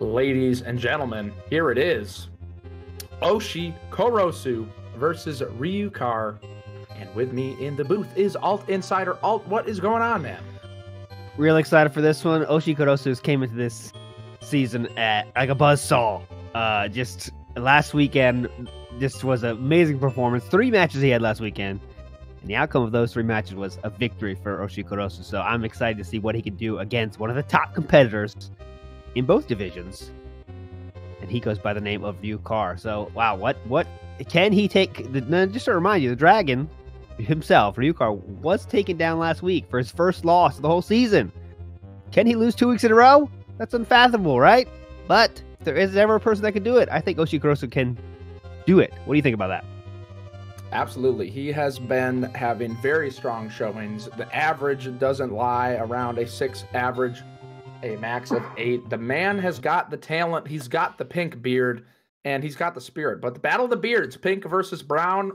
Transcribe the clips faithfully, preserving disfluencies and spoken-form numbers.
Ladies and gentlemen, here it is. Oshi Korosu versus Ryukar. And with me in the booth is Alt Insider. Alt, what is going on, man? Real excited for this one. Oshi Korosu came into this season at like a buzzsaw. Uh, just last weekend, this was an amazing performance. Three matches he had last weekend. And the outcome of those three matches was a victory for Oshi Korosu. So I'm excited to see what he can do against one of the top competitors in both divisions. And he goes by the name of Ryukar. So, wow, what what can he take? The, just to remind you, the Dragon himself, Ryukar, was taken down last week for his first loss of the whole season. Can he lose two weeks in a row? That's unfathomable, right? But if there is ever a person that can do it, I think Oshi Korosu can do it. What do you think about that? Absolutely. He has been having very strong showings. The average doesn't lie, around a six average, a max of eight. The man has got the talent. He's got the pink beard, and he's got the spirit. But the battle of the beards, pink versus brown,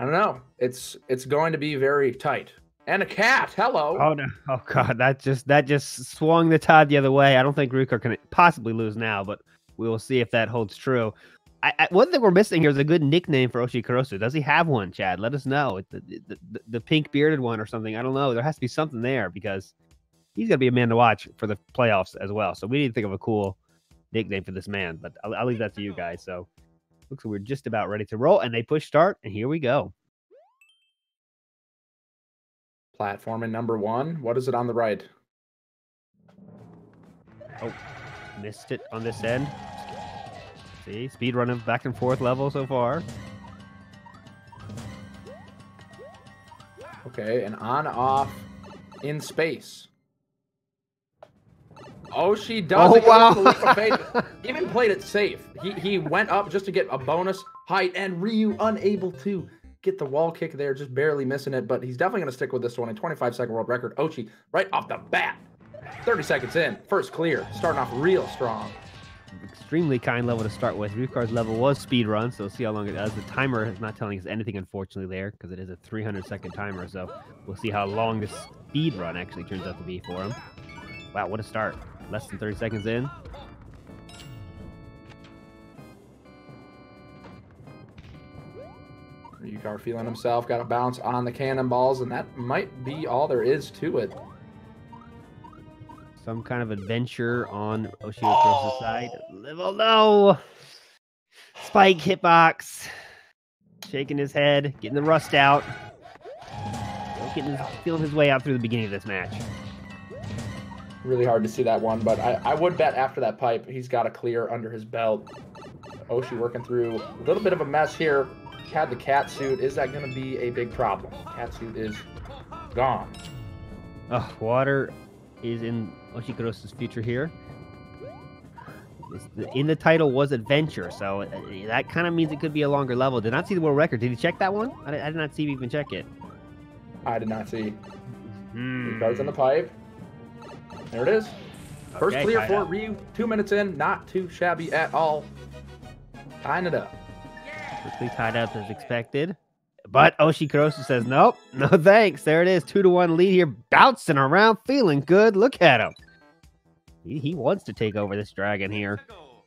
I don't know. It's it's going to be very tight. And a cat. Hello. Oh no. Oh god. That just that just swung the tide the other way. I don't think Ryukar can possibly lose now, but we will see if that holds true. I, I, one thing we're missing here is a good nickname for Oshi Korosu. Does he have one, Chad? Let us know. The, the, the, the pink bearded one or something. I don't know. There has to be something there because he's gonna be a man to watch for the playoffs as well. So we need to think of a cool nickname for this man. But I'll, I'll leave that to you guys. So looks like we're just about ready to roll, and they push start, and here we go. Platforming number one. What is it on the right? Oh, missed it on this end. See, speed running back and forth level so far. Okay, and on off in space. Oh, she does. Oh, wow. Even played it safe. He he went up just to get a bonus height, and Ryu unable to get the wall kick there, just barely missing it, but he's definitely going to stick with this one. A twenty-five second world record. Oshi right off the bat. thirty seconds in. First clear. Starting off real strong. Extremely kind level to start with. Ryukar's level was speed run, so we'll see how long it does. The timer is not telling us anything, unfortunately, there, because it is a three hundred second timer, so we'll see how long this speed run actually turns out to be for him. Wow, what a start. Less than thirty seconds in. Ryukar feeling himself, got a bounce on the cannonballs, and that might be all there is to it. Some kind of adventure on Oshi Korosu's side. Oh no! Spike hitbox. Shaking his head, getting the rust out. Getting his, feeling his way out through the beginning of this match. Really hard to see that one, but I, I would bet after that pipe, he's got a clear under his belt. Oshi working through a little bit of a mess here. Had the cat suit. Is that going to be a big problem? Cat suit is gone. Oh, water is in Oshi Korosu's future here. The, in the title was adventure, so that kind of means it could be a longer level. Did not see the world record. Did he check that one? I did, I did not see him even check it. I did not see. Mm. He goes in the pipe. There it is. First okay, clear for Ryu. Two minutes in. Not too shabby at all. Tying it up. Quickly tied up as expected. But Oshi Korosu says, nope. No thanks. There it is. Two to one lead here. Bouncing around. Feeling good. Look at him. He, he wants to take over this dragon here.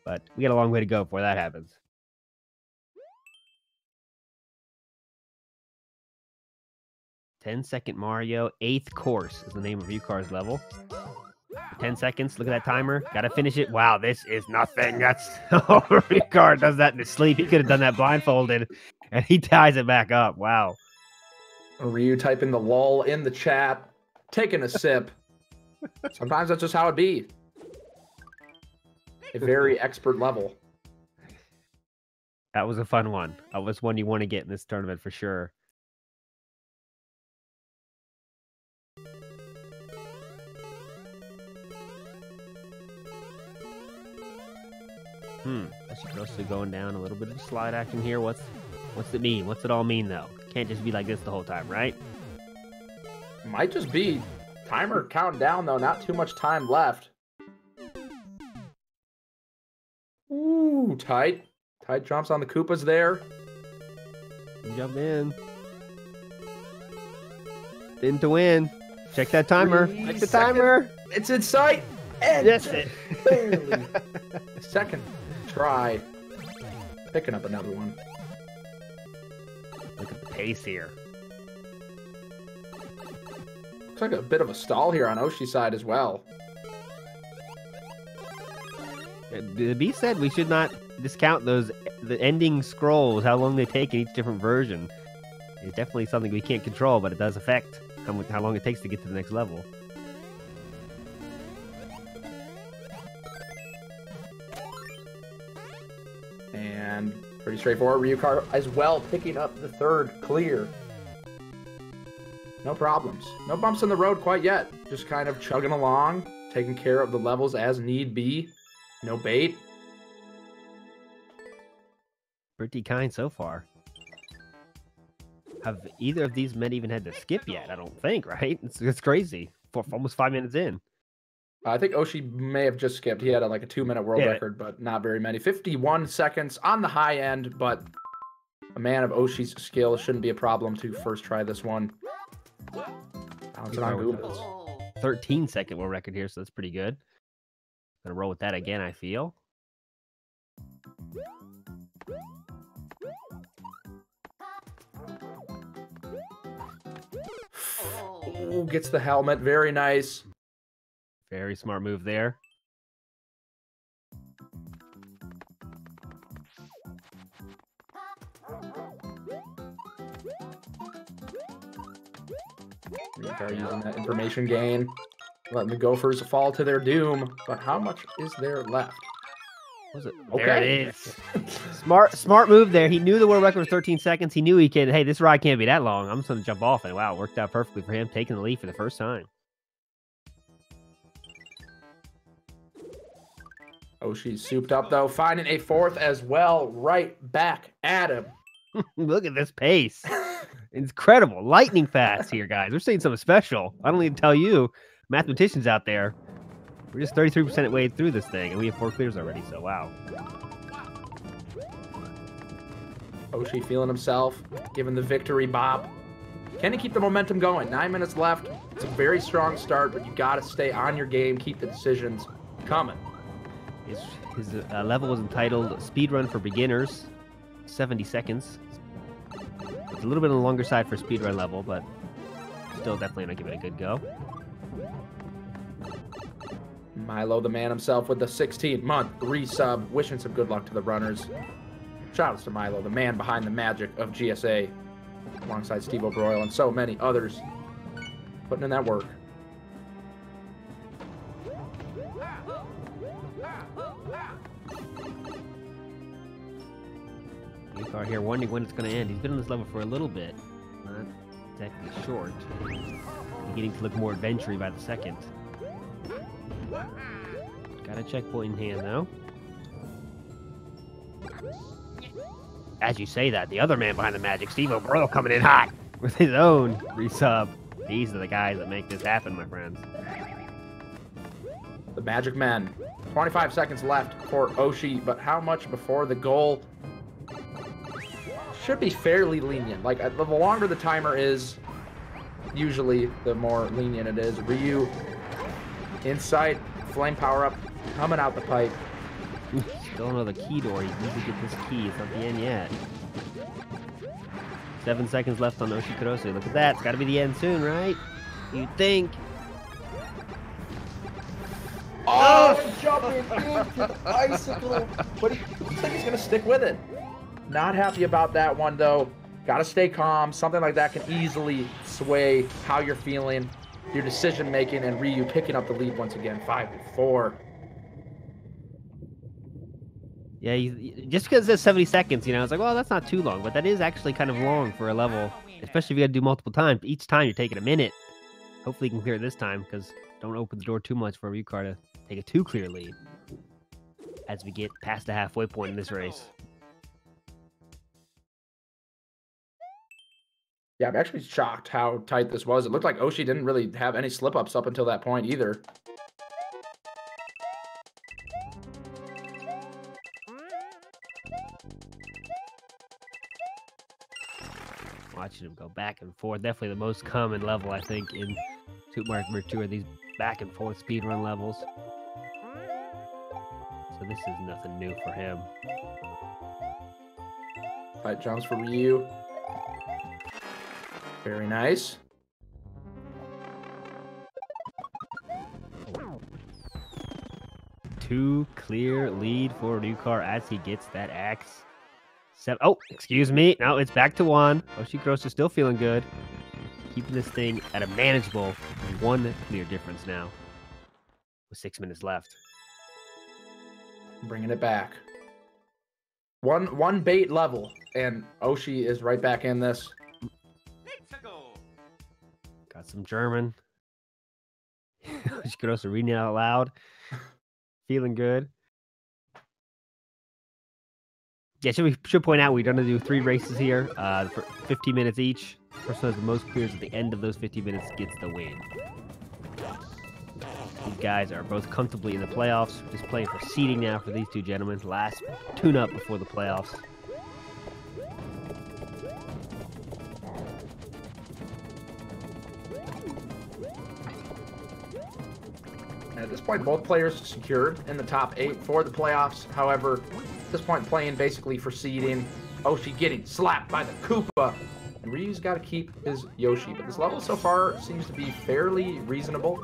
But we got a long way to go before that happens. ten second Mario, eighth course is the name of Ryukar's level. ten seconds, look at that timer. Gotta finish it. Wow, this is nothing. That's oh, Ryukar does that in his sleep. He could have done that blindfolded, and he ties it back up. Wow. Ryu typing the lol in the chat, taking a sip. Sometimes that's just how it be. A very expert level. That was a fun one. That was one you want to get in this tournament for sure. Hmm, Oshi Korosu going down, a little bit of slide action here. What's what's it mean? What's it all mean, though? Can't just be like this the whole time, right? Might just be timer counting down, though. Not too much time left. Ooh, tight. Tight jumps on the Koopas there. Jump in. In to win. Check that timer. Check the timer. It's in sight. And that's it. Barely. Second try. Picking up another one. Look at the pace here. Looks like a bit of a stall here on Oshi's side as well. The Beast said we should not discount those the ending scrolls, how long they take in each different version. It's definitely something we can't control, but it does affect how, how long it takes to get to the next level. And pretty straightforward, Ryukawa as well picking up the third clear. No problems. No bumps in the road quite yet. Just kind of chugging along, taking care of the levels as need be. No bait. Pretty kind so far. Have either of these men even had to skip yet? I don't think, right? It's, it's crazy. For almost five minutes in. I think Oshi may have just skipped. He had a, like a two-minute world yeah. record, but not very many. fifty-one seconds on the high end, but a man of Oshi's skill shouldn't be a problem to first try this one. Bouncing on Goombas. thirteen-second world record here, so that's pretty good. Gonna roll with that again, I feel. Ooh, gets the helmet. Very nice. Very smart move there. We're using that information gain. Letting the Gophers fall to their doom, but how much is there left? What is it? Okay. There it is. smart, smart move there. He knew the world record was thirteen seconds. He knew he could. Hey, this ride can't be that long. I'm just gonna jump off, and wow, it worked out perfectly for him, taking the lead for the first time. Oh, she's souped up though, finding a fourth as well. Right back at him. Look at this pace. Incredible, lightning fast here, guys. We're seeing something special. I don't even tell you. Mathematicians out there, we're just thirty-three percent way through this thing, and we have four clears already, so wow. Oshi feeling himself, giving the victory bop. Can he keep the momentum going? Nine minutes left. It's a very strong start, but you gotta stay on your game, keep the decisions coming. His, his uh, level was entitled Speedrun for Beginners, seventy seconds. It's a little bit on the longer side for speedrun level, but still definitely gonna give it a good go. Milo, the man himself, with the sixteen-month resub, wishing some good luck to the runners. Shoutouts to Milo, the man behind the magic of G S A, alongside Steve O'Broyle and so many others, putting in that work. New car here, wondering when it's going to end. He's been on this level for a little bit, not exactly short. Beginning to look more adventurous by the second. Got a checkpoint in hand though. As you say that, the other man behind the magic, Steve O'Broyle, coming in hot with his own resub. These are the guys that make this happen, my friends. The magic men. twenty-five seconds left for Oshi, but how much before the goal? Should be fairly lenient. Like, the longer the timer is, usually the more lenient it is. Ryu. Inside, flame power-up, coming out the pipe. Don't know the key door. You need to get this key. It's not the end yet. Seven seconds left on Oshi Kurosu. Look at that. It's got to be the end soon, right? You think. Oh! Oh, jumping into the icicle. But he looks like he's going to stick with it. Not happy about that one, though. Got to stay calm. Something like that can easily sway how you're feeling, your decision-making, and Ryu picking up the lead once again, five to four. Yeah, you, just because it says seventy seconds, you know, it's like, well, that's not too long, but that is actually kind of long for a level, especially if you got to do multiple times. Each time you're taking a minute. Hopefully you can clear it this time, because don't open the door too much for Ryukawa to take a two-clear lead as we get past the halfway point in this race. Yeah, I'm actually shocked how tight this was. It looked like Oshi didn't really have any slip-ups up until that point either. Watching him go back and forth. Definitely the most common level, I think, in Super Mario two are these back and forth speedrun levels. so this is nothing new for him. Five jumps from you. Very nice. Two clear lead for Ryukar as he gets that axe. Seven, oh, excuse me. Now it's back to one. Oshikoro's is still feeling good. Keeping this thing at a manageable one clear difference now. With six minutes left. Bringing it back. One one bait level, and Oshi is right back in this. Let's-a-go. Got some German. Oshikoro's reading it out loud. Feeling good. Yeah, should we should point out we're gonna do three races here, uh, for fifteen minutes each. The person who has the most clears at the end of those fifteen minutes gets the win. These guys are both comfortably in the playoffs. Just playing for seeding now for these two gentlemen. Last tune-up before the playoffs. At this point, both players secured in the top eight for the playoffs. However, at this point, playing basically for seeding. Oshi getting slapped by the Koopa. And Ryu's got to keep his Yoshi. But this level so far seems to be fairly reasonable.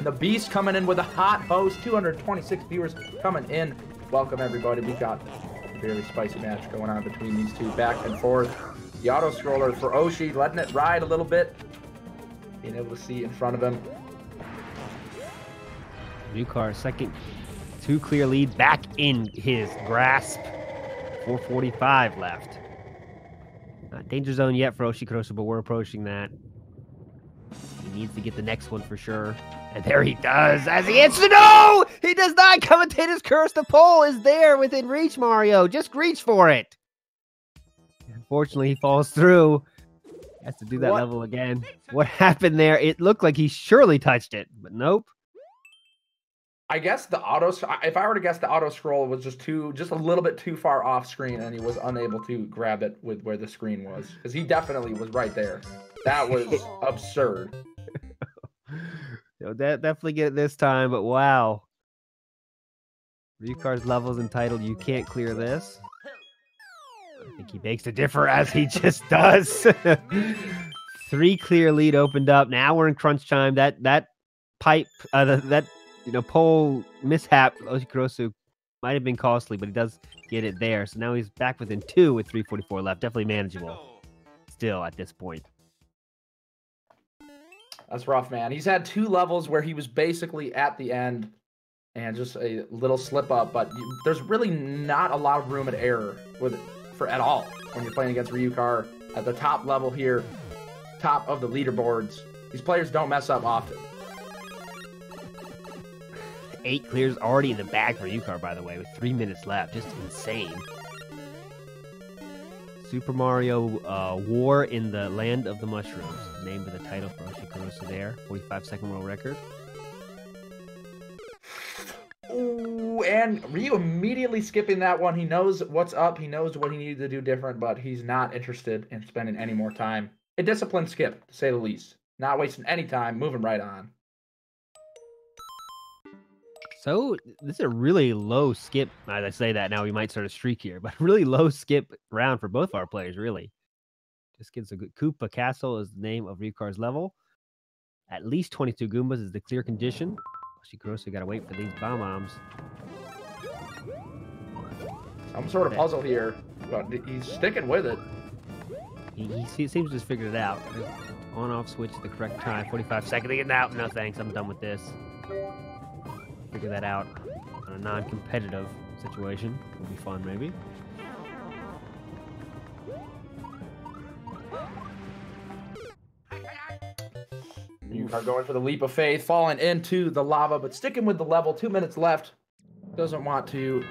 The Beast coming in with a hot host. two hundred twenty-six viewers coming in. Welcome, everybody. We've got a fairly spicy match going on between these two. Back and forth. The auto-scroller for Oshi, letting it ride a little bit. Being able to see in front of him. Ryukar, second two clear lead, back in his grasp. four forty-five left. Not danger zone yet for Oshikorosu, but we're approaching that. He needs to get the next one for sure. And there he does as he hits the no! He does not commentate his curse. The pole is there within reach, Mario. Just reach for it. Unfortunately, he falls through. He has to do that what? level again. What happened there? It looked like he surely touched it, but nope. I guess the auto, if I were to guess, the auto scroll was just too, just a little bit too far off screen, and he was unable to grab it with where the screen was, because he definitely was right there. That was absurd. You'll definitely get it this time, but wow. Ryukar's level's entitled "You Can't Clear This." I think he makes a differ as he just does. Three clear lead opened up. Now we're in crunch time. That that pipe, uh, the, that. You know, pole mishap, Oshikorosu might have been costly, but he does get it there. So now he's back within two with three forty-four left. Definitely manageable still at this point. That's rough, man. He's had two levels where he was basically at the end and just a little slip up, but you, there's really not a lot of room at error with for at all when you're playing against Ryukar at the top level here, top of the leaderboards. These players don't mess up often. Eight clears already in the bag for Ryukar, by the way, with three minutes left. Just insane. Super Mario uh, War in the Land of the Mushrooms, named the title for Oshikorosu there. forty-five second world record. Ooh, and Ryu immediately skipping that one. He knows what's up. He knows what he needed to do different, but he's not interested in spending any more time. A disciplined skip, to say the least. Not wasting any time, moving right on. So this is a really low skip. As I say that now, we might start a streak here, but really low skip round for both our players, really. Just gets a good Koopa Castle is the name of Ryukar's level. At least twenty-two Goombas is the clear condition. Oshikorosu got to wait for these bomb-ombs. Some sort of puzzle here, but he's sticking with it. He, he seems to just figured it out. On-off switch at the correct time. forty-five seconds again out. No thanks, I'm done with this. Figure that out on a non-competitive situation. It'll be fun, maybe. You are going for the leap of faith, falling into the lava, but sticking with the level. Two minutes left. Doesn't want to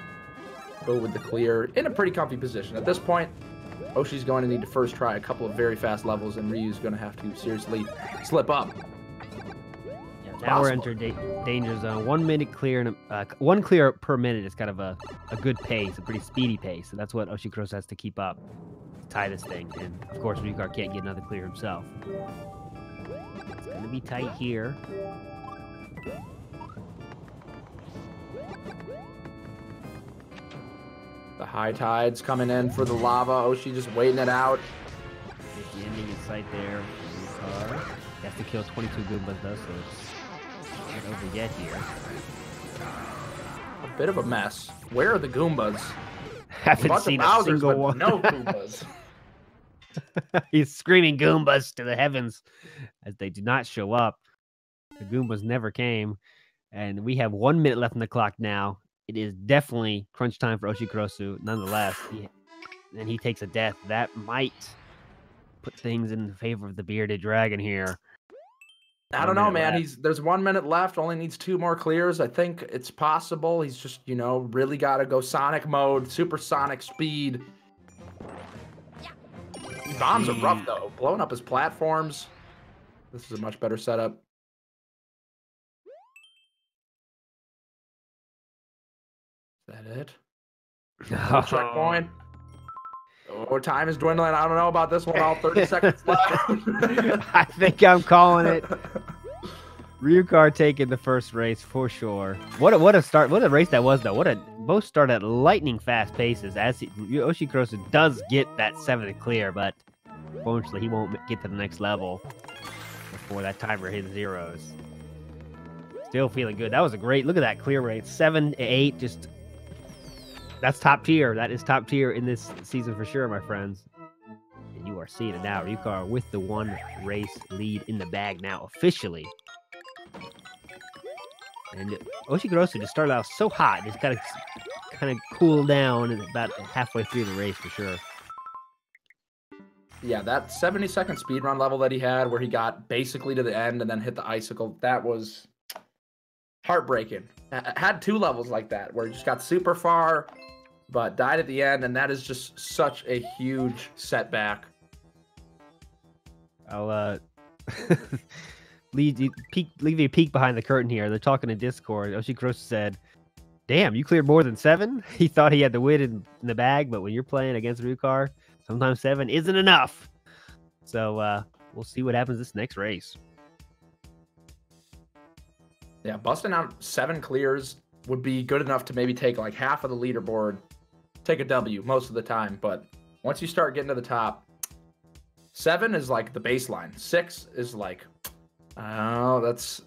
go with the clear. In a pretty comfy position. At this point, Oshi's going to need to first try a couple of very fast levels, and Ryu's going to have to seriously slip up. Now we're entered da danger zone. One minute clear, and uh, one clear per minute is kind of a, a good pace, a pretty speedy pace. So that's what Oshikorosu has to keep up to tie this thing. And of course, Ryukar can't get another clear himself. It's gonna be tight here. The high tide's coming in for the lava. Oshi just waiting it out. With the ending in sight there. That's the kill twenty-two Goombas does, so it's not over yet here. A bit of a mess. Where are the Goombas? Haven't seen a single one. No Goombas. He's screaming Goombas to the heavens as they do not show up. The Goombas never came. And we have one minute left on the clock now. It is definitely crunch time for Oshikorosu. Nonetheless, he, and he takes a death. That might put things in favor of the bearded dragon here. I don't know, man. Left. He's there's one minute left. Only needs two more clears. I think it's possible. He's just, you know, really got to go Sonic mode, supersonic speed. These bombs are rough, though. Blowing up his platforms. This is a much better setup. Is that it? No. Checkpoint. Oh, time is dwindling. I don't know about this one. All thirty seconds left. I think I'm calling it. Ryukar taking the first race for sure. What a, what a start! What a race that was, though. What a both start at lightning fast paces. As he, Oshikorosu does get that seventh clear, but unfortunately he won't get to the next level before that timer hits zeros. Still feeling good. That was a great look at that clear rate. Seven to eight, just that's top tier. That is top tier in this season for sure, my friends. And you are seeing it now. Ryukar with the one race lead in the bag now officially. And Oshikorosu just started out so hot. It's gotta kinda cool down and about halfway through the race for sure. Yeah, that seventy second speedrun level that he had where he got basically to the end and then hit the icicle, that was heartbreaking. I had two levels like that where it just got super far but died at the end, and that is just such a huge setback. I'll uh leave you peek leave you a peek behind the curtain here. They're talking in Discord. Oshikorosu said, damn, you cleared more than seven. He thought he had the win in, in the bag, but when you're playing against Ryukar, sometimes seven isn't enough. So uh we'll see what happens this next race. Yeah, busting out seven clears would be good enough to maybe take like half of the leaderboard, take a W most of the time. But once you start getting to the top, seven is like the baseline. Six is like, oh, that's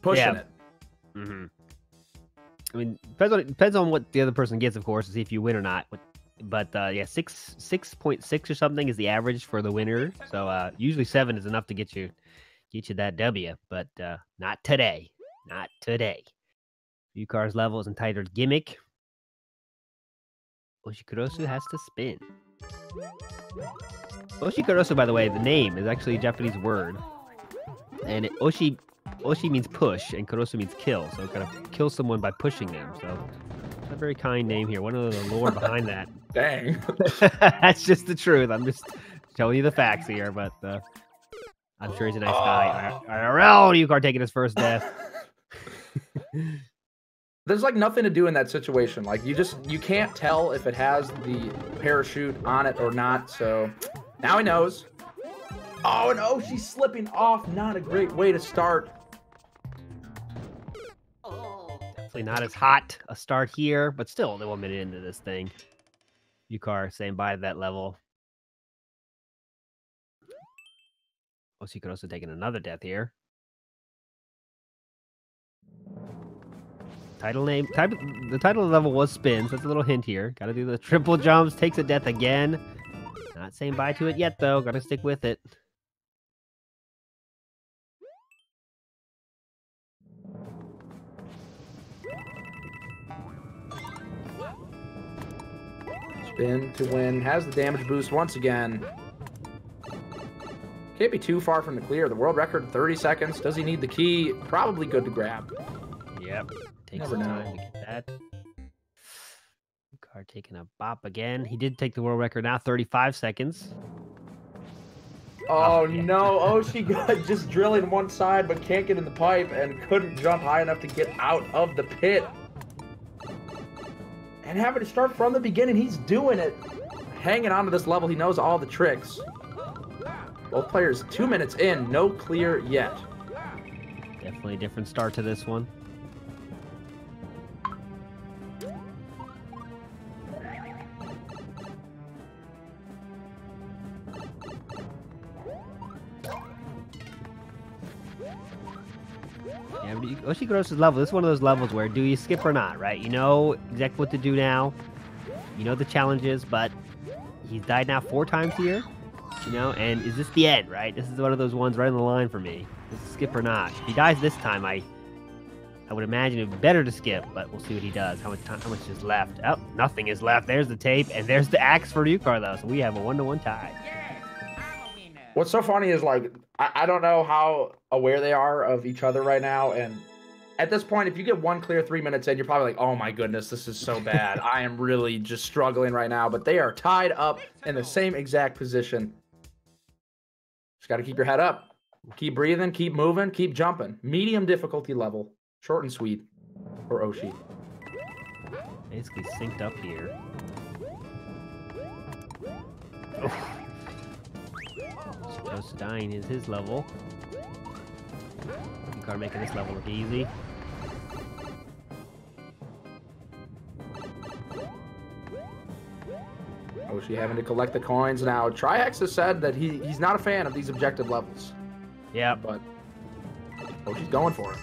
pushing yeah. it. Mm-hmm. I mean, depends on, depends on what the other person gets, of course, to see if you win or not. But, but uh, yeah, six six point six or something is the average for the winner. So uh, usually seven is enough to get you get you that W, but uh, not today. Not today. Ryukar's level is entitled Gimmick. Oshikorosu has to spin. Oshikorosu, by the way, the name is actually a Japanese word. And it, Oshi Oshi means push, and Korosu means kill. So kind of kill someone by pushing them. So it's a very kind name here. What is the lore behind that? Dang. That's just the truth. I'm just telling you the facts here, but uh, I'm sure he's a nice uh... guy. I R L, Ryukar taking his first death. There's like nothing to do in that situation. Like you just you can't tell if it has the parachute on it or not. So now he knows. Oh, and oh, she's slipping off. Not a great way to start. Definitely not as hot a start here, but still only one minute into this thing. Ryukar saying bye to that level. Oshikorosu taking another death here. Title name, type, the title of the level was spin, so that's a little hint here. Gotta do the triple jumps, takes a death again. Not saying bye to it yet, though. Gotta stick with it. Spin to win, has the damage boost once again. Can't be too far from the clear. The world record, thirty seconds. Does he need the key? Probably good to grab. Yep. Takes some time to get that. Ryukar taking a bop again. He did take the world record now, thirty-five seconds. Oh, oh yeah. no. Oshi got just drilling one side, but can't get in the pipe and couldn't jump high enough to get out of the pit. And having to start from the beginning, he's doing it. Hanging on to this level, he knows all the tricks. Both players two minutes in, no clear yet. Definitely a different start to this one. Yeah, Oshikorosu's level, this is one of those levels where do you skip or not, right? You know exactly what to do now. You know the challenges, but he's died now four times here. You know, and is this the end, right? This is one of those ones right on the line for me. Is it skip or not? If he dies this time, I I would imagine it would be better to skip, but we'll see what he does. How much time, how much is left? Oh, nothing is left. There's the tape, and there's the axe for you, Carlos. So we have a one-to-one tie. What's so funny is, like, I, I don't know how aware they are of each other right now, and at this point, if you get one clear three minutes in, you're probably like, oh my goodness, this is so bad. I am really just struggling right now, but they are tied up in the same exact position. Just got to keep your head up. Keep breathing, keep moving, keep jumping. Medium difficulty level. Short and sweet for Oshi. Basically synced up here. Just dying is his level. You gotta make this level look easy. Oshi having to collect the coins now. Trihex has said that he, he's not a fan of these objective levels. Yeah. But Oshi's going for it.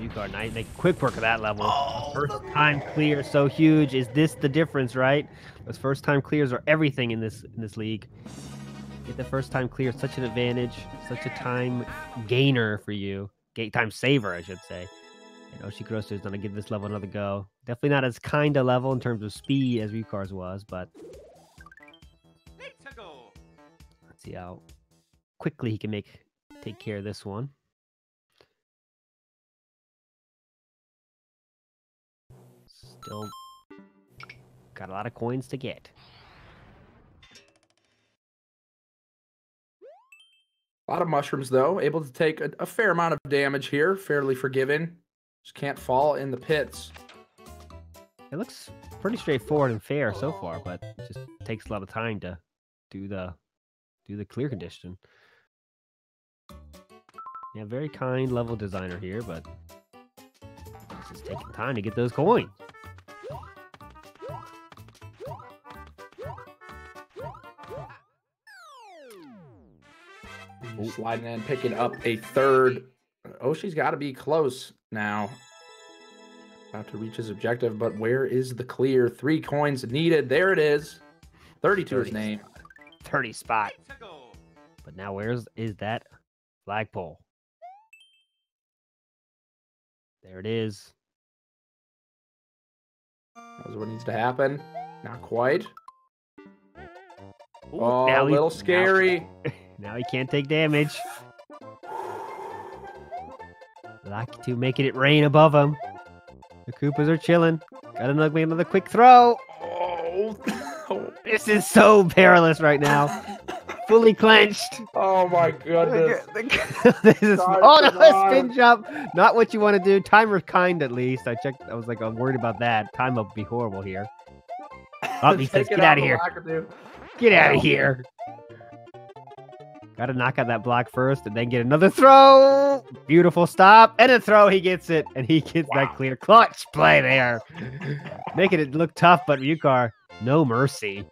Yukar Knight, make quick work of that level. Oh, first time clear, so huge. Is this the difference, right? Those first time clears are everything in this in this league. Get the first time clear, such an advantage, such a time gainer for you. Game time saver, I should say. And Oshikorosu is gonna give this level another go. Definitely not as kind a level in terms of speed as Ryukar's was, but let's go. Let's see how quickly he can make take care of this one. Still got a lot of coins to get. A lot of mushrooms, though. Able to take a, a fair amount of damage here. Fairly forgiven. Just can't fall in the pits. It looks pretty straightforward and fair so far, but it just takes a lot of time to do the do the clear condition. Yeah, very kind level designer here, but it's just taking time to get those coins. Sliding in, picking up a third. Oshi's got to be close now. About to reach his objective, but where is the clear? Three coins needed. There it is. thirty-two is named. thirty spot. But now where is, is that flagpole? There it is. That was what needs to happen. Not quite. Ooh, oh, now a little scary. Now. Now he can't take damage. Lakitu making it rain above him. The Koopas are chilling. Gotta make another quick throw. Oh, this is so perilous right now. Fully clenched. Oh my goodness. This is, oh no, spin jump. Not what you want to do. Timer kind at least. I checked. I was like, I'm worried about that. Time will be horrible here. Oh, he says, get out of here. Get out of here. Gotta knock out that block first and then get another throw. Beautiful stop. And a throw. He gets it. And he gets wow. That clear clutch play there. Making it look tough, but Ryukar, no mercy.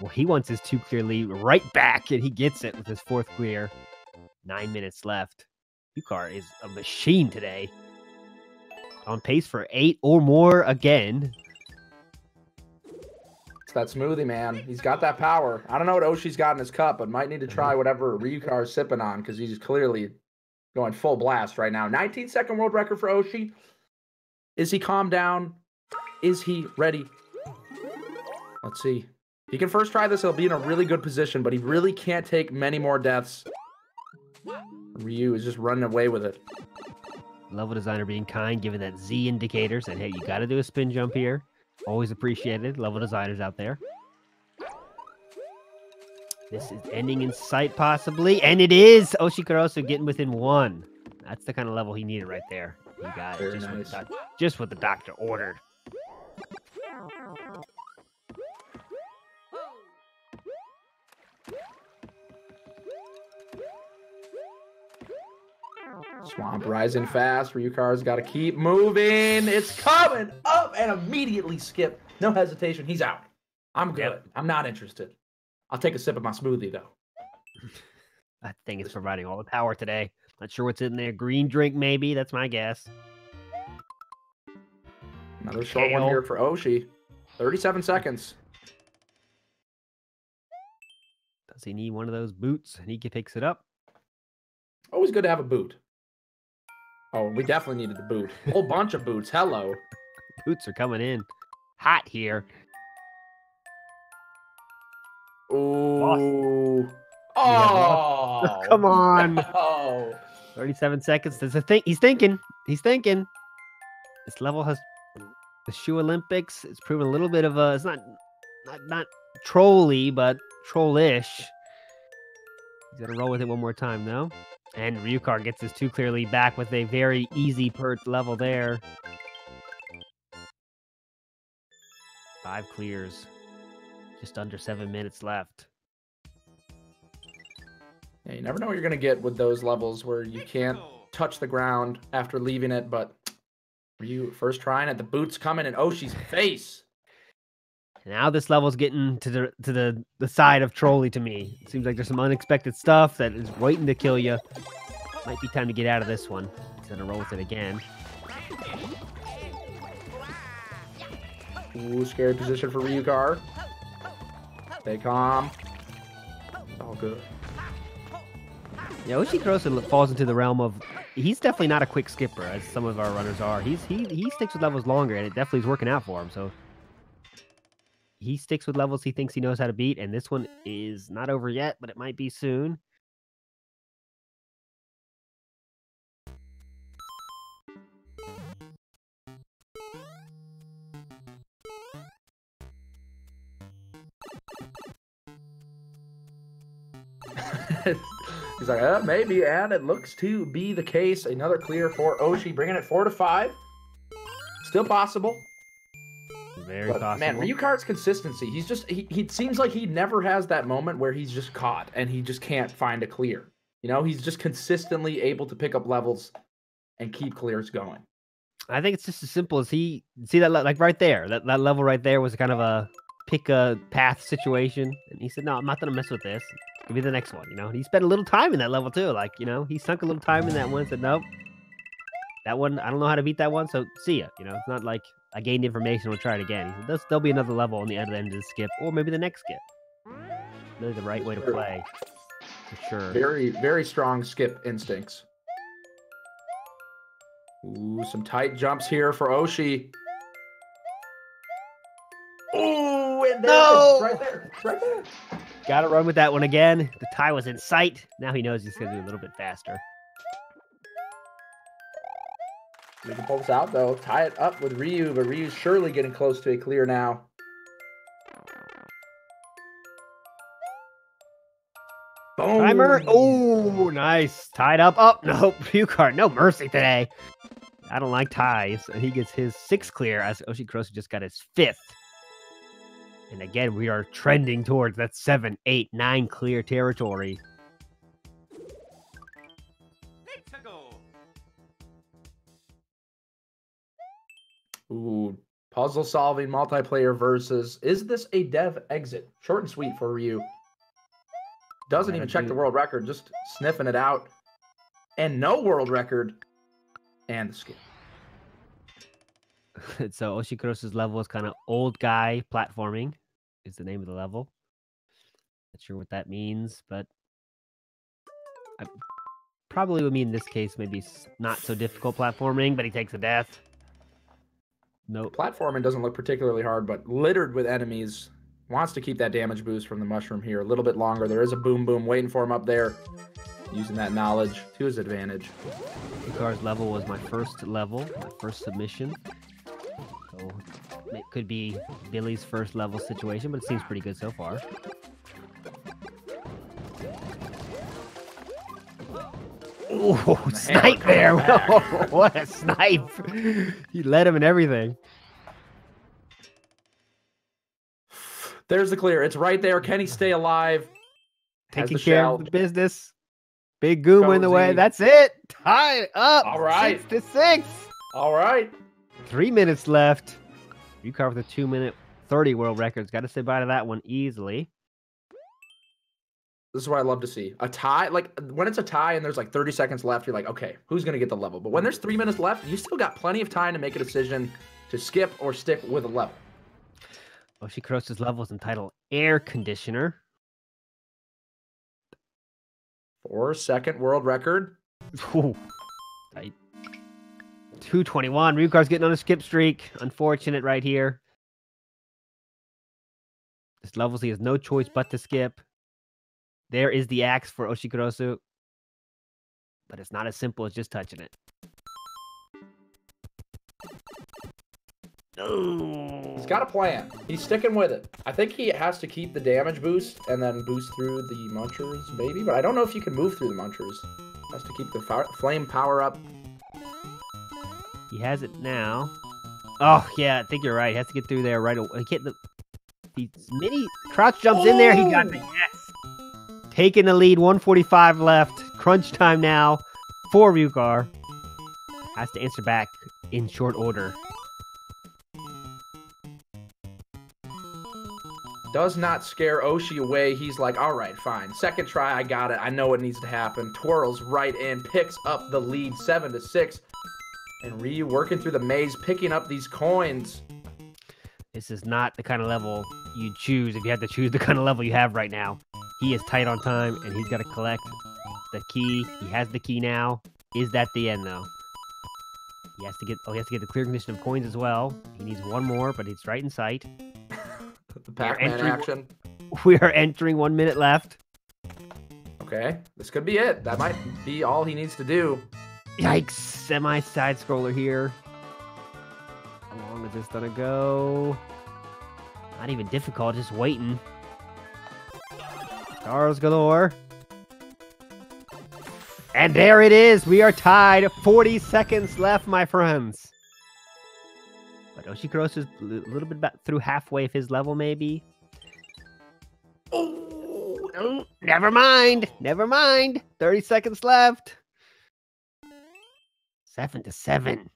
Well, he wants his two clear lead right back, and he gets it with his fourth clear. Nine minutes left. Ryukar is a machine today. On pace for eight or more again. That smoothie, man. He's got that power. I don't know what Oshi's got in his cup, but might need to try whatever Ryukar is sipping on because he's clearly going full blast right now. nineteen second world record for Oshi. Is he calmed down? Is he ready? Let's see. If he can first try this, he'll be in a really good position, but he really can't take many more deaths. Ryu is just running away with it. Level designer being kind, giving that Z indicator, saying, hey, you got to do a spin jump here. Always appreciated, level designers out there. This is ending in sight, possibly. And it is! Oshikorosu getting within one. That's the kind of level he needed right there. He got it. Just, nice. what just what the doctor ordered. Swamp rising fast. Ryukar's got to keep moving. It's coming up and immediately skip. No hesitation. He's out. I'm good. Yep. I'm not interested. I'll take a sip of my smoothie, though. That thing is providing all the power today. Not sure what's in there. Green drink, maybe. That's my guess. Another short Kale. one here for Oshi. thirty-seven seconds. Does he need one of those boots? Nika picks it up. Always good to have a boot. Oh, we definitely needed the boot. A whole bunch of boots. Hello. Boots are coming in hot here. Ooh. Oh. Come on. No. thirty-seven seconds. There's a thing. He's thinking. He's thinking. This level has the Shoe Olympics. It's proven a little bit of a. It's not not not trolly, but trollish. He's gonna roll with it one more time, though. And Ryukar gets his two clear lead back with a very easy pert level there. Five clears. Just under seven minutes left. Yeah, you never know what you're going to get with those levels where you can't touch the ground after leaving it, but you first trying it, the boot's coming in Oshi's face. Now this level's getting to the to the, the side of trolley to me. It seems like there's some unexpected stuff that is waiting to kill you. Might be time to get out of this one. He's going to roll with it again. Ooh, scary position for Ryukar. Stay calm. All good. Yeah, Oshi Kurosa falls into the realm of... He's definitely not a quick skipper, as some of our runners are. He's He he sticks with levels longer, and it definitely is working out for him, so... He sticks with levels he thinks he knows how to beat, and this one is not over yet, but it might be soon. He's like, uh, maybe, and it looks to be the case. Another clear for Oshi, bringing it four to five. Still possible. Very but, possible. Man, Ryukar's consistency. He's just, he, he seems like he never has that moment where he's just caught and he just can't find a clear. You know, he's just consistently able to pick up levels and keep clears going. I think it's just as simple as he, see that, like right there, that, that level right there was kind of a pick a path situation. And he said, no, I'm not going to mess with this. Give me the next one, you know? And he spent a little time in that level, too. Like, you know, he sunk a little time in that one and said, nope. That one, I don't know how to beat that one, so see ya. You know, it's not like I gained information, we'll try it again. He said, there'll be another level on the other end of the skip, or maybe the next skip. Really the right way to play, for sure. Very, very strong skip instincts. Ooh, some tight jumps here for Oshi. Ooh, and there no! It's right there, it's right there. Got to run with that one again. The tie was in sight. Now he knows he's going to be a little bit faster. We can pull this out, though. Tie it up with Ryu, but Ryu's surely getting close to a clear now. Boom. Timer. Oh, nice. Tied up. Oh, nope. Ryukar, no mercy today. I don't like ties. And he gets his sixth clear as Oshi Kurosa just got his fifth. And again, we are trending towards that seven, eight, nine clear territory. Let's go. Ooh, puzzle solving multiplayer versus. Is this a dev exit? Short and sweet for Ryu. Doesn't even check the world record, just sniffing it out. And no world record. And the skip. So Oshi Kurosa's level is kind of old guy platforming. Is the name of the level. Not sure what that means, but I probably would mean in this case maybe not so difficult platforming, but he takes a death. No, nope. Platforming doesn't look particularly hard, but littered with enemies. Wants to keep that damage boost from the mushroom here a little bit longer. There is a boom boom waiting for him up there. Using that knowledge to his advantage. Ryukar's level was my first level, my first submission. So it could be Billy's first level situation, but it seems pretty good so far. Oh, snipe there! Whoa, what a snipe! He led him in everything. There's the clear. It's right there. Can he stay alive? Taking care of the business. Big Goom in the way. That's it. Tie up. All right. Six to six. All right. Three minutes left. Ryukar with a two minute thirty world records. Got to say bye to that one easily. This is what I love to see. A tie, like when it's a tie and there's like thirty seconds left, you're like, okay, who's going to get the level? But when there's three minutes left, you still got plenty of time to make a decision to skip or stick with a level. Oshikurosa's level is entitled Air Conditioner. For second world record. Ooh. two twenty-one. Ryukar's getting on a skip streak. Unfortunate right here. This levels he has no choice but to skip. There is the axe for Oshikurosu. But it's not as simple as just touching it. Oh. He's got a plan. He's sticking with it. I think he has to keep the damage boost and then boost through the munchers, maybe. But I don't know if you can move through the munchers. He has to keep the flame power up. He has it now. Oh, yeah, I think you're right. He has to get through there right away. He can't, the, the mini crouch jumps oh. in there. He got the yes. Taking the lead, one forty-five left. Crunch time now for Ryukar. Has to answer back in short order. Does not scare Oshi away. He's like, all right, fine. Second try, I got it. I know what needs to happen. Twirls right in, picks up the lead, seven to six. And Ryu working through the maze, picking up these coins. This is not the kind of level you choose if you have to choose the kind of level you have right now. He is tight on time, and he's got to collect the key. He has the key now. Is that the end, though? He has to get. Oh, he has to get the clear condition of coins as well. He needs one more, but it's right in sight. The Pac-Man action. We are entering one minute left. Okay, this could be it. That might be all he needs to do. Yikes! Semi side scroller here. How long is this gonna go? Not even difficult. Just waiting. Stars galore. And there it is. We are tied. forty seconds left, my friends. But Oshikurosu is a little bit about through halfway of his level, maybe. Oh, no. Never mind. Never mind. thirty seconds left. Seven to seven.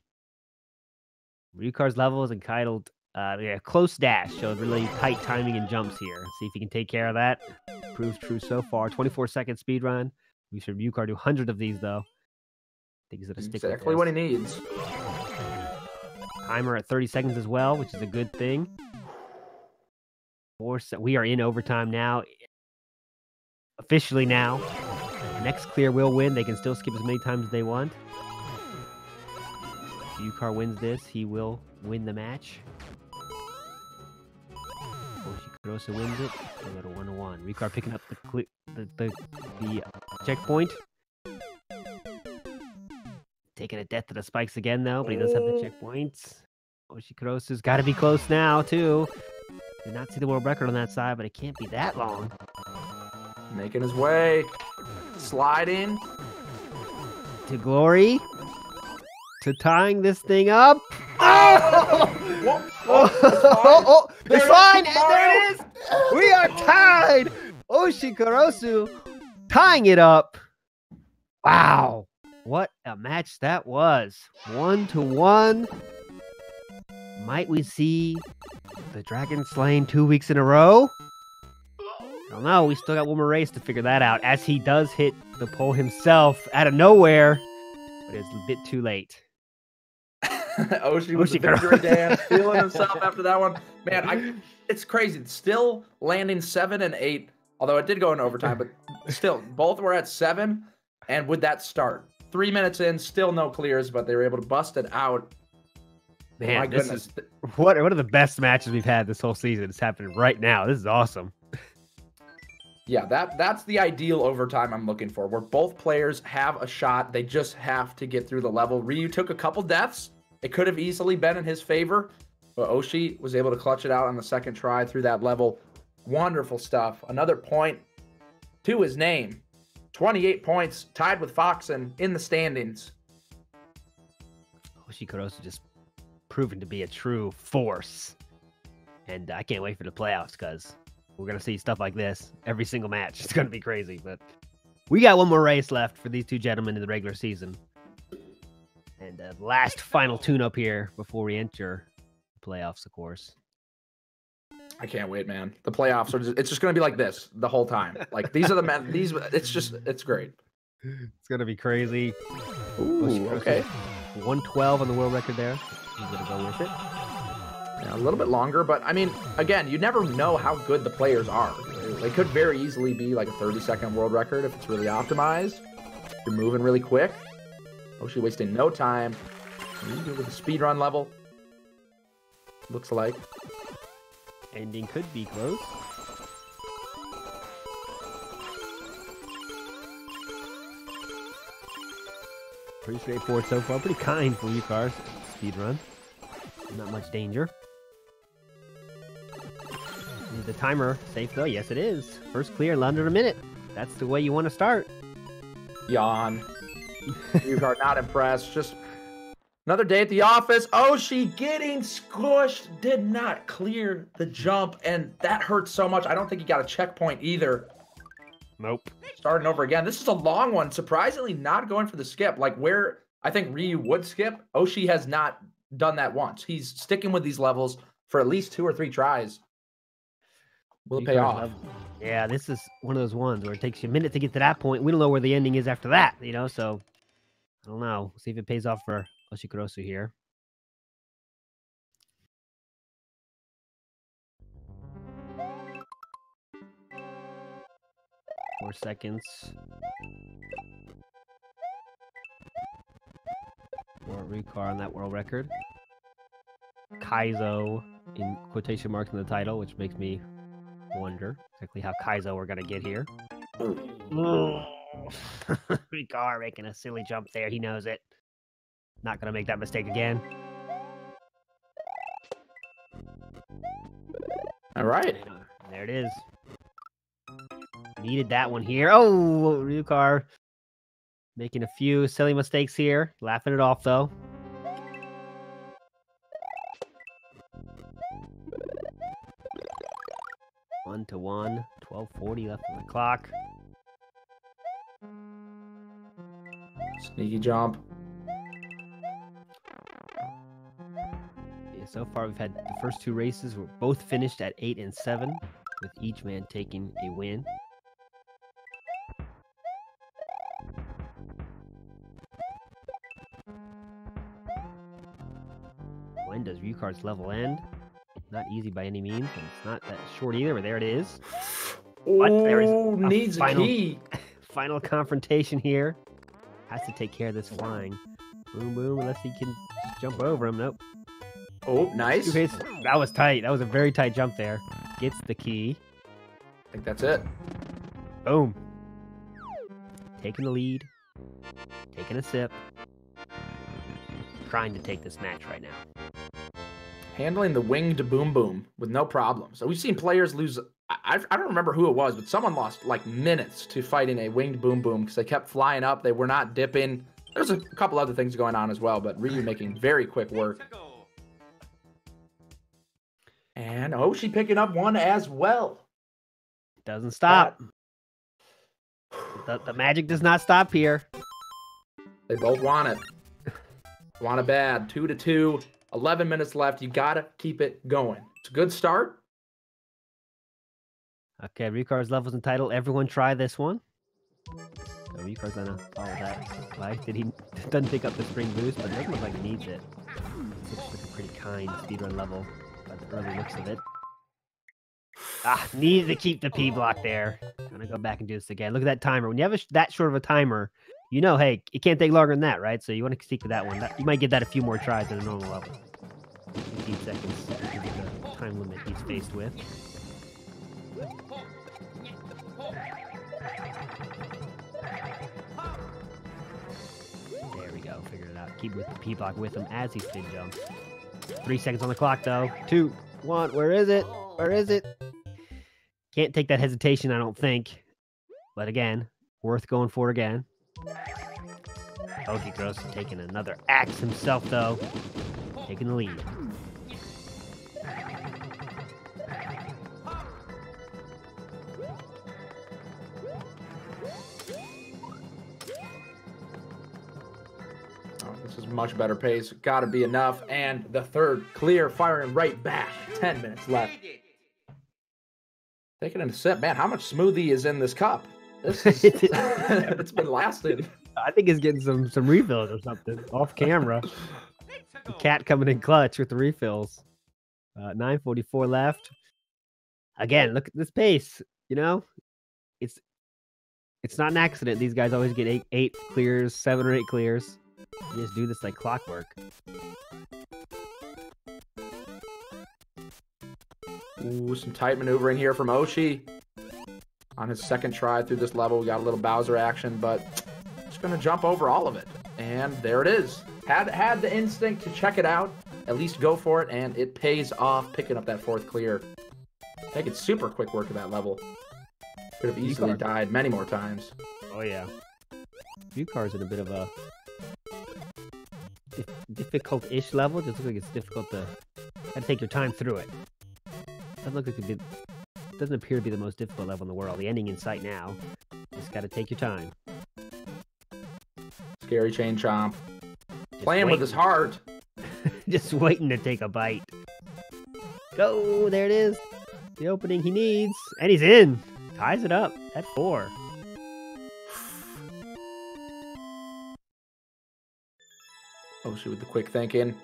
Ryukar's level is entitled uh, yeah, Close Dash. So really tight timing and jumps here. Let's see if he can take care of that. Proves true so far. twenty-four second speed run. We should Ryukar do hundreds of these, though. I think he's going to stick with this. Exactly what he needs. Timer at thirty seconds as well, which is a good thing. Four se we are in overtime now. Officially now. Next clear will win. They can still skip as many times as they want. If Ryukar wins this, he will win the match. Oshikurosa wins it. They go to one to one. Ryukar picking up the, the, the, the checkpoint. Taking a death to the spikes again, though, but he does have the checkpoints. Oshikurosu's got to be close now, too. Did not see the world record on that side, but it can't be that long. Making his way. Sliding. To glory. To tying this thing up. Oh! Whoa, whoa, it's fine. Oh, oh, it's fine. It's fine. There it is. We are tied. Oshikurosu tying it up. Wow. What a match that was. One to one. Might we see the dragon slain two weeks in a row? I don't know. We still got one more race to figure that out as he does hit the pole himself out of nowhere. But it's a bit too late. Oshi with Oshi the victory dance, feeling himself after that one. Man, I, it's crazy. It's still landing seven and eight, although it did go in overtime, but still, both were at seven. And with that start, Three minutes in, still no clears, but they were able to bust it out. Man, my goodness. This is, what, what are the best matches we've had this whole season? It's happening right now. This is awesome. Yeah, that that's the ideal overtime I'm looking for, where both players have a shot. They just have to get through the level. Ryu took a couple deaths. It could have easily been in his favor, but Oshi was able to clutch it out on the second try through that level. Wonderful stuff. Another point to his name. twenty-eight points, tied with Foxen in the standings. Oshikurosu just proven to be a true force. And I can't wait for the playoffs because we're going to see stuff like this every single match. It's going to be crazy. But we got one more race left for these two gentlemen in the regular season. And uh, last final tune-up here before we enter the playoffs, of course. I can't wait, man. The playoffs are just, it's just going to be like this the whole time. Like these are the men. These it's just it's great. It's going to be crazy. Ooh, okay. one twelve on the world record there. He's going to go with it. Yeah, a little bit longer, but I mean, again, you never know how good the players are. They could very easily be like a thirty second world record if it's really optimized. You're moving really quick. Oshi wasting no time. With the speedrun level. Looks like. Ending could be close. Pretty straightforward so far. Pretty kind for you, Cars. Speedrun. Not much danger. Is the timer safe, though? Yes, it is. First clear in under a minute. That's the way you want to start. Yawn. You are not impressed. Just another day at the office. Oshi getting squished. Did not clear the jump, and that hurts so much. I don't think he got a checkpoint either. Nope. Starting over again. This is a long one. Surprisingly, not going for the skip. Like where I think Ryu would skip, Oshi has not done that once. He's sticking with these levels for at least two or three tries. Will it pay off? Yeah, this is one of those ones where it takes you a minute to get to that point. We don't know where the ending is after that, you know, so I don't know. We'll see if it pays off for Oshikurosu here. Four seconds. Or Rikar on that world record. Kaizo in quotation marks in the title, which makes me wonder exactly how Kaizo we're gonna get here. Rikar making a silly jump there. He knows it. Not gonna make that mistake again. All right. There it is. Needed that one here. Oh, Rikar making a few silly mistakes here. Laughing it off though. One to one, twelve forty left on the clock. Sneaky jump. Yeah, so far we've had the first two races were both finished at eight and seven, with each man taking a win. When does Ryukar's level end? Not easy by any means, and it's not that short either, but there it is. But Ooh, there is a needs final, a key. Final confrontation here. Has to take care of this flying. Boom, boom, unless he can jump over him. Nope. Oh, nice. That was tight. That was a very tight jump there. Gets the key. I think that's it. Boom. Taking the lead. Taking a sip. Trying to take this match right now. Handling the winged boom boom with no problem. So we've seen players lose, I, I don't remember who it was, but someone lost like minutes to fighting a winged boom boom because they kept flying up. They were not dipping. There's a couple other things going on as well, but Ryu making very quick work. And Oshi picking up one as well. Doesn't stop. The, the magic does not stop here. They both want it. Want it bad. Two to two. eleven minutes left. You got to keep it going. It's a good start. Okay, Rikar's levels and title. Everyone try this one. So Rikar's going to follow that advice. Did he doesn't pick up the spring boost, but it doesn't look like he needs it. It's like a pretty kind speedrun level by the early looks of it. Ah, needed to keep the P block there. I'm going to go back and do this again. Look at that timer. When you have a, that short of a timer, you know, hey, it can't take longer than that, right? So you want to stick to that one. That, you might get that a few more tries than a normal level. fifteen seconds to the time limit he's faced with. There we go. Figured it out. Keep with the P block with him as he spin jumps. Three seconds on the clock, though. Two, one. Where is it? Where is it? Can't take that hesitation, I don't think. But again, worth going for again. Oshikurosu taking another axe himself, though. Taking the lead. Oh, this is much better pace. Gotta be enough. And the third clear, firing right back. ten minutes left. Taking a sip. Man, how much smoothie is in this cup? This is, it's been lasting. I think it's getting some some refills or something off camera. The cat coming in clutch with the refills. Uh, nine forty-four left. Again, look at this pace. You know, it's it's not an accident. These guys always get eight eight clears, seven or eight clears. You just do this like clockwork. Ooh, some tight maneuvering here from Oshi. On his second try through this level, we got a little Bowser action, but just gonna jump over all of it. And there it is. Had had the instinct to check it out, at least go for it, and it pays off picking up that fourth clear. Making super quick work of that level. Could have easily died many more times. Oh yeah. Yukar's in a bit of a difficult-ish level. Just looks like it's difficult to, to take your time through it. Doesn't look like it doesn't appear to be the most difficult level in the world. The ending in sight now. Just gotta take your time. Scary chain chomp. Just playing waiting with his heart. Just waiting to take a bite. Go, there it is. The opening he needs, and he's in. Ties it up at four. Oshi with the quick thinking.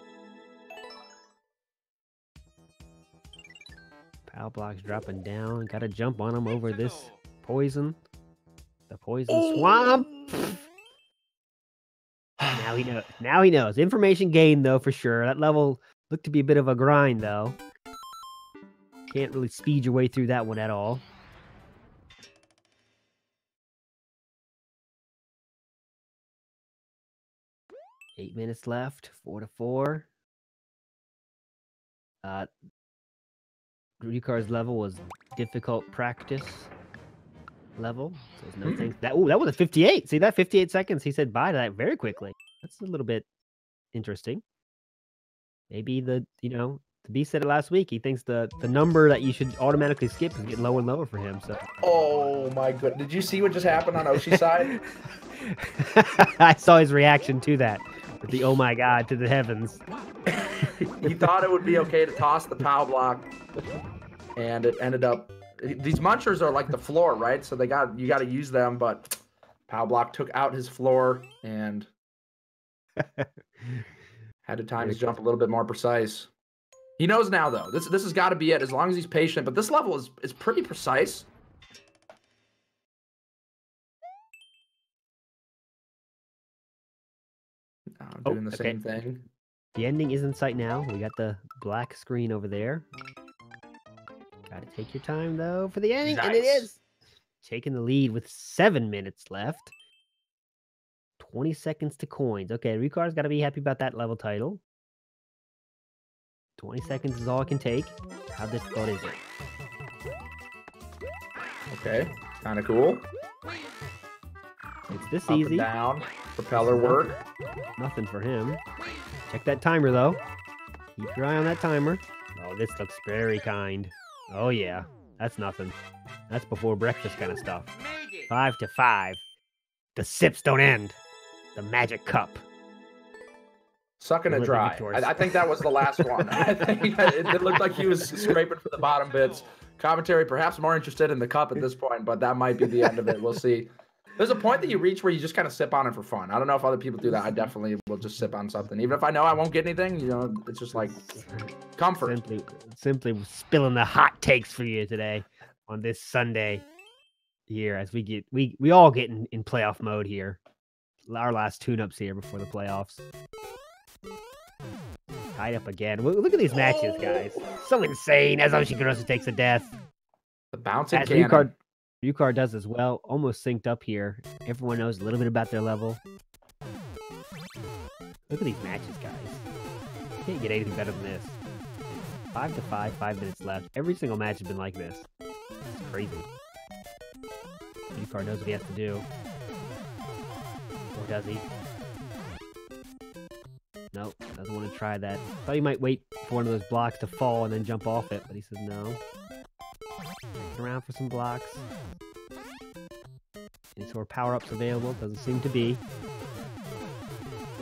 Pow blocks dropping down. Got to jump on him over this poison. The poison oh. swamp. Now he knows. Now he knows. Information gained though for sure. That level looked to be a bit of a grind though. Can't really speed your way through that one at all. Eight minutes left, four to four. Uh, Ryukar's level was difficult practice level. So there's no mm. thing that. Oh, that was a fifty-eight. See that fifty-eight seconds. He said bye to that very quickly. That's a little bit interesting. Maybe the you know. The B said it last week. He thinks the, the number that you should automatically skip is getting lower and lower for him. So. Oh, my goodness. Did you see what just happened on Oshi's side? I saw his reaction to that. With the oh, my God, to the heavens. He thought it would be okay to toss the pow block, and it ended up... These munchers are like the floor, right? So they got you got to use them, but pow block took out his floor and had to time his jump a little bit more precise. He knows now, though. This this has got to be it, as long as he's patient. But this level is, is pretty precise. Oh, I'm doing oh, the okay. same thing. The ending is in sight now. We got the black screen over there. Gotta take your time, though, for the ending. Nice. And it is! Taking the lead with seven minutes left. twenty seconds to coins. Okay, Ryukar's got to be happy about that level title. twenty seconds is all it can take. How difficult is it? Okay, kind of cool. It's this Up easy. And down, propeller work. Nothing for him. Check that timer though. Keep your eye on that timer. Oh, this looks very kind. Oh yeah, that's nothing. That's before breakfast kind of stuff. Five to five. The sips don't end. The magic cup. Sucking it dry. I, I think that was the last one. I think it, it looked like he was scraping for the bottom bits. Commentary perhaps more interested in the cup at this point, but that might be the end of it. We'll see. There's a point that you reach where you just kind of sip on it for fun. I don't know if other people do that. I definitely will just sip on something. Even if I know I won't get anything, you know, it's just like comfort. Simply, simply spilling the hot takes for you today on this Sunday here as we get, we, we all get in, in playoff mode here. Our last tune-ups here before the playoffs. Tied up again. Look at these matches, guys. So insane. As Oshi Kurosu takes a death. The bouncing as cannon. Ryukar, Ryukar does as well. Almost synced up here. Everyone knows a little bit about their level. Look at these matches, guys. You can't get anything better than this. Five to five, five minutes left. Every single match has been like this. It's crazy. Ryukar knows what he has to do. Or does he? Nope, doesn't want to try that. Thought he might wait for one of those blocks to fall and then jump off it, but he said no. Looking around for some blocks. Any sort of power-ups available? Doesn't seem to be.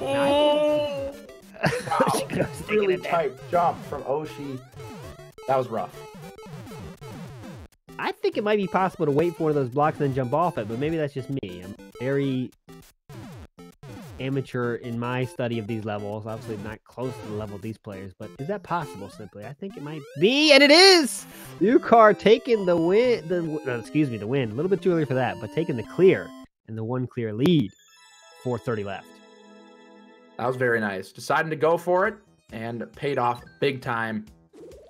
Oh! Wow, really tight jump from Oshi. That was rough. I think it might be possible to wait for one of those blocks and then jump off it, but maybe that's just me. I'm very amateur in my study of these levels. Obviously not close to the level of these players, but is that possible simply? I think it might be, and it is! Lucar taking the win, the, no, excuse me, the win. A little bit too early for that, but taking the clear and the one clear lead. four thirty left. That was very nice. Deciding to go for it and paid off big time.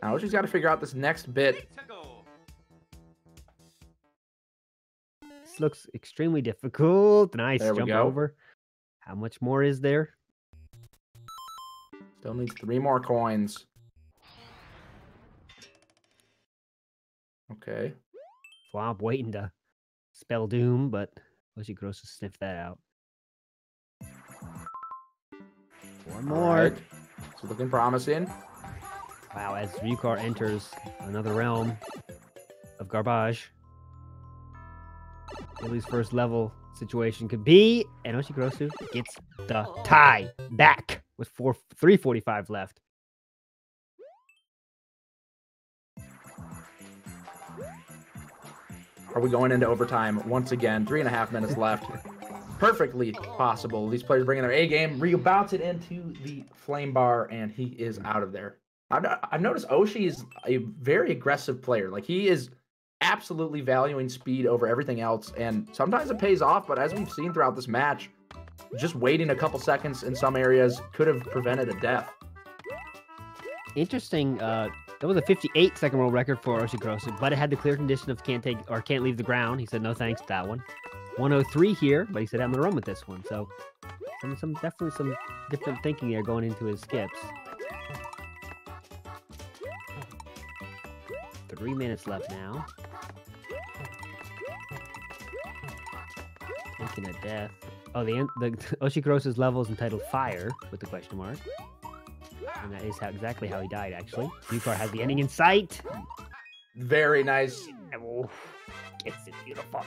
Now we just got to figure out this next bit. This looks extremely difficult. Nice jump over. How much more is there? Still needs three more coins. Okay. Flop waiting to spell doom, but I wish you could also sniff that out. One more. Right. So looking promising. Wow, as Lucar enters another realm of garbage. Billy's first level situation could be, and Oshikorosu gets the tie back with four three forty five left. Are we going into overtime once again? Three and a half minutes left. Perfectly possible. These players bring in their A game. Ryu bounce it into the flame bar, and he is out of there. I've, I've noticed Oshi is a very aggressive player. Like, he is absolutely valuing speed over everything else, and sometimes it pays off, but as we've seen throughout this match, just waiting a couple seconds in some areas could have prevented a death. Interesting. Uh, that was a fifty-eight second world record for Oshikorosu, but it had the clear condition of can't take or can't leave the ground. He said no thanks to that one. one oh three here, but he said, I'm going to run with this one. So, some, some definitely some different thinking there going into his skips. Three minutes left now. Thinking of death. Oh, the, the Oshikorosu's level is entitled Fire, with the question mark. And that is how exactly how he died, actually. Lucar has the ending in sight. Very nice. Oh. It's beautiful.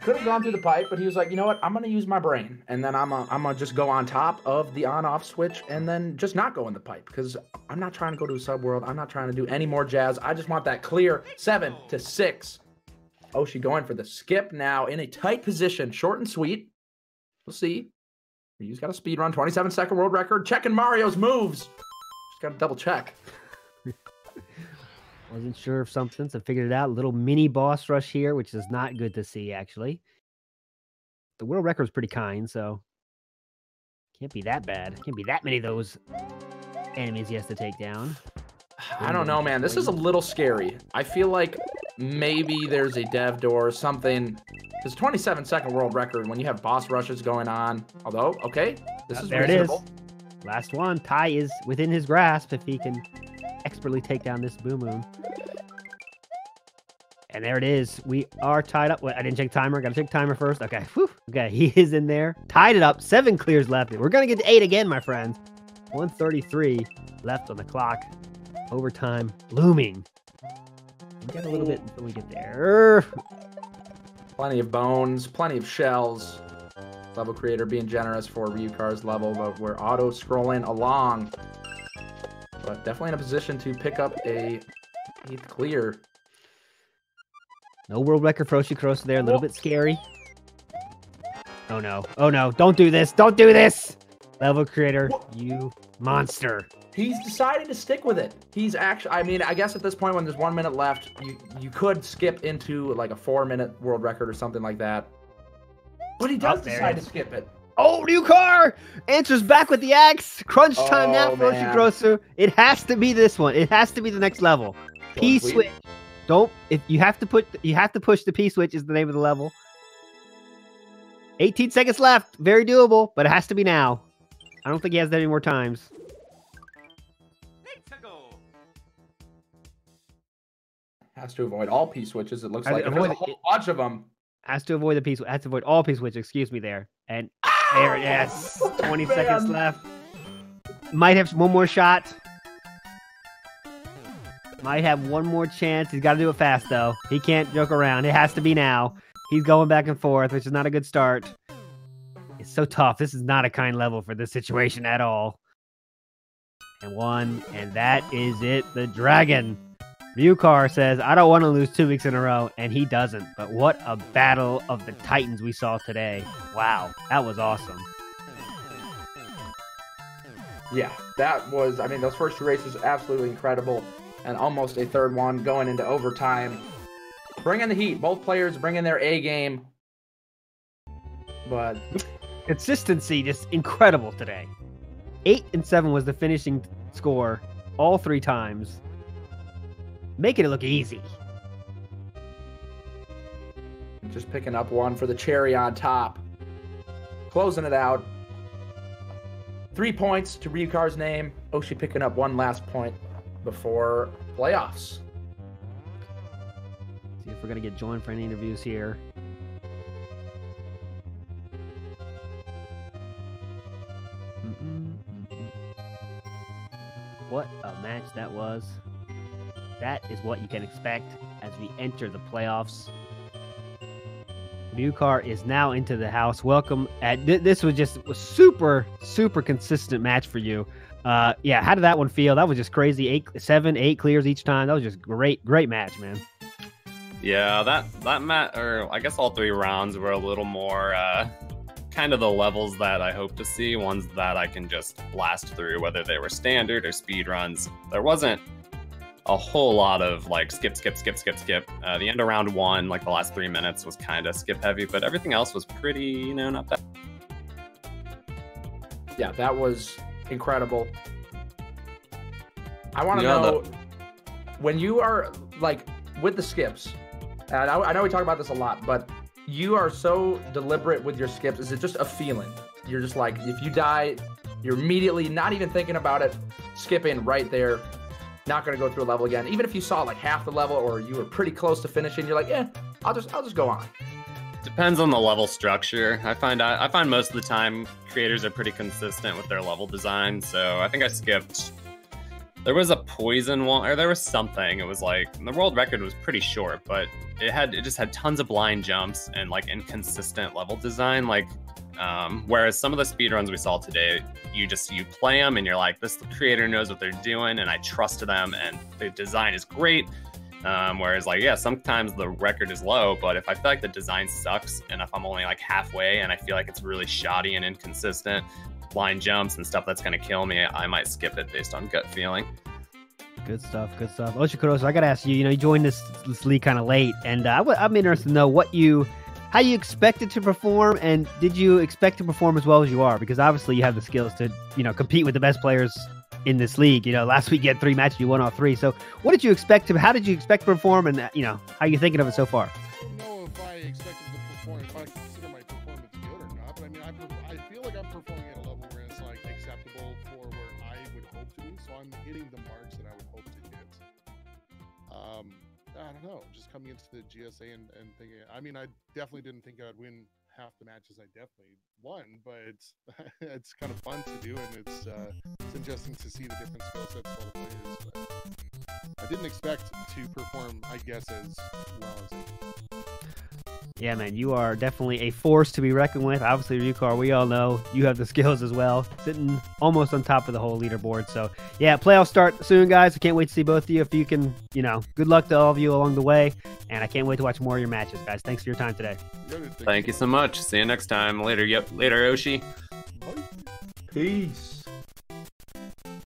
Could have gone through the pipe, but he was like, you know what? I'm going to use my brain. And then I'm going I'm to just go on top of the on-off switch and then just not go in the pipe because I'm not trying to go to a sub-world. I'm not trying to do any more jazz. I just want that clear seven to six. Oshi going for the skip now in a tight position. Short and sweet. We'll see. He's got a speed run. twenty-seven second world record. Checking Mario's moves. Just got to double check. Wasn't sure of something, so figured it out. Little mini boss rush here, which is not good to see, actually. The world record was pretty kind, so can't be that bad. Can't be that many of those enemies he has to take down. I don't know, man. This is a little scary. I feel like maybe there's a dev door or something. It's twenty-seven second world record when you have boss rushes going on. Although, okay, this oh, is there reasonable. It is. Last one. Tai is within his grasp if he can expertly take down this Boom Boom. And there it is. We are tied up. Wait, I didn't check timer. Gotta check timer first. Okay. Whew. Okay, he is in there. Tied it up. Seven clears left. We're gonna get to eight again, my friends. one thirty-three left on the clock. Overtime looming. We got a little bit until we get there. Plenty of bones, plenty of shells. Level creator being generous for Ryukar's level, but we're auto-scrolling along. But definitely in a position to pick up a eighth clear. No world record for Oshikorosu there. A little bit scary. Oh, no. Oh, no. Don't do this. Don't do this. Level creator, you monster. He's decided to stick with it. He's actually, I mean, I guess at this point when there's one minute left, you, you could skip into like a four minute world record or something like that. But he does oh, decide to skip it. Oh, Lucar answers back with the axe. Crunch time oh, now for Oshikorosu. It has to be this one. It has to be the next level. P switch. Don't. If you have to put, you have to push the P switch is the name of the level. eighteen seconds left. Very doable, but it has to be now. I don't think he has that any more times. Has to avoid all P switches. It looks like avoid a whole bunch of them. Has to avoid the P switch. Has to avoid all P switches. Excuse me there. And there it is. twenty Man. Seconds left. Might have one more shot. Might have one more chance. He's got to do it fast, though. He can't joke around. It has to be now. He's going back and forth, which is not a good start. It's so tough. This is not a kind level for this situation at all. And one. And that is it. The dragon Ryukar says, I don't want to lose two weeks in a row, and he doesn't. But what a battle of the Titans we saw today. Wow, that was awesome. Yeah, that was, I mean, those first two races were absolutely incredible. And almost a third one going into overtime. Bring in the heat. Both players bring in their A game. But consistency just incredible today. Eight and seven was the finishing score all three times. Making it look easy. Just picking up one for the cherry on top. Closing it out. Three points to Ryukar's name. Oshi picking up one last point before playoffs. See if we're going to get joined for any interviews here. Mm-mm, mm-mm. What a match that was. That is what you can expect as we enter the playoffs. Ryukar is now into the house. Welcome. At, this was just a super, super consistent match for you. Uh, yeah, how did that one feel? That was just crazy. Eight, seven, eight clears each time. That was just great, great match, man. Yeah, that that match, or I guess all three rounds were a little more uh, kind of the levels that I hope to see. Ones that I can just blast through, whether they were standard or speed runs. There wasn't a whole lot of like skip, skip, skip, skip, skip. Uh, the end of round one, like the last three minutes was kind of skip heavy, but everything else was pretty, you know, not bad. Yeah, that was incredible. I want to yeah, know that... when you are like with the skips, and I, I know we talk about this a lot, but you are so deliberate with your skips. Is it just a feeling? You're just like, if you die, you're immediately not even thinking about it, skipping right there. Not going to go through a level again. Even if you saw like half the level or you were pretty close to finishing, you're like, eh, I'll just I'll just go on. Depends on the level structure. I find I, I find most of the time creators are pretty consistent with their level design. So I think I skipped. There was a poison one, or there was something. It was like the world record was pretty short, but it had it just had tons of blind jumps and like inconsistent level design. Like um, whereas some of the speedruns we saw today, you just you play them and you're like, this creator knows what they're doing, and I trust them, and the design is great. Um, whereas like yeah, sometimes the record is low, but if I feel like the design sucks, and if I'm only like halfway, and I feel like it's really shoddy and inconsistent. Blind jumps and stuff that's going to kill me, I might skip it based on gut feeling. Good stuff, good stuff. Oshi Kuroso, I got to ask you, you know, you joined this, this league kind of late, and uh, I'm interested to know what you, how you expected to perform, and did you expect to perform as well as you are? Because obviously you have the skills to, you know, compete with the best players in this league. You know, last week you had three matches, you won all three. So what did you expect to, how did you expect to perform, and, uh, you know, how are you thinking of it so far? I don't know if I expected to perform, if I consider my performance good or not, but I mean, I, I feel like I'm performing at a level where it's like acceptable for where I would hope to be, so I'm hitting the marks that I would hope to hit. Um, I don't know, just coming into the G S A and, and thinking, I mean, I definitely didn't think I'd win half the matches I definitely won, but it's, it's kind of fun to do, and it's, uh, it's interesting to see the different skill sets of all the players, but I didn't expect to perform, I guess, as well as I did. Yeah, man, you are definitely a force to be reckoned with. Obviously, Ryukar, we all know you have the skills as well. Sitting almost on top of the whole leaderboard. So, yeah, playoffs start soon, guys. I can't wait to see both of you. If you can, you know, good luck to all of you along the way. And I can't wait to watch more of your matches, guys. Thanks for your time today. Thank you so much. See you next time. Later. Yep, later, Oshi. Peace.